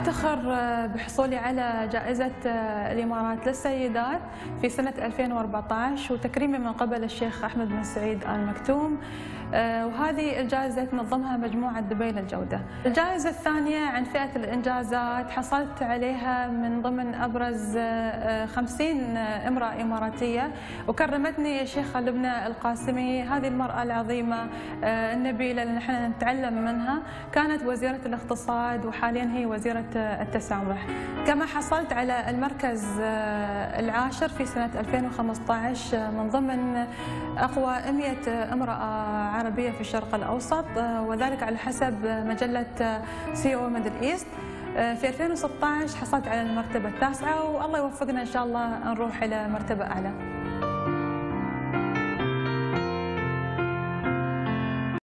أفتخر بحصولي على جائزة الإمارات للسيدات في سنة 2014 وتكريمي من قبل الشيخ أحمد بن سعيد آل مكتوم، وهذه الجائزة تنظمها مجموعة دبي للجودة. الجائزة الثانية عن فئة الإنجازات حصلت عليها من ضمن أبرز 50 امرأة إماراتية، وكرمتني الشيخة لبنى القاسمي، هذه المرأة العظيمة النبيلة اللي نحن نتعلم منها. كانت وزيرة الاقتصاد وحاليا هي وزيرة التسامح. كما حصلت على المركز العاشر في سنة 2015 من ضمن أقوى 100 امرأة عربية في الشرق الأوسط، وذلك على حسب مجلة CEO Middle East. في 2016 حصلت على المرتبة التاسعة، والله يوفقنا إن شاء الله نروح إلى مرتبة أعلى.